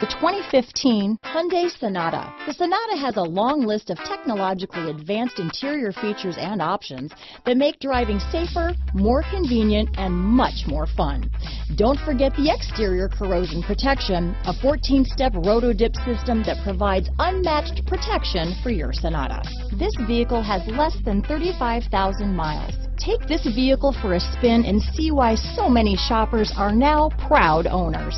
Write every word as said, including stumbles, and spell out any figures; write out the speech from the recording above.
The twenty fifteen Hyundai Sonata. The Sonata has a long list of technologically advanced interior features and options that make driving safer, more convenient, and much more fun. Don't forget the exterior corrosion protection, a fourteen-step roto-dip system that provides unmatched protection for your Sonata. This vehicle has less than thirty-five thousand miles. Take this vehicle for a spin and see why so many shoppers are now proud owners.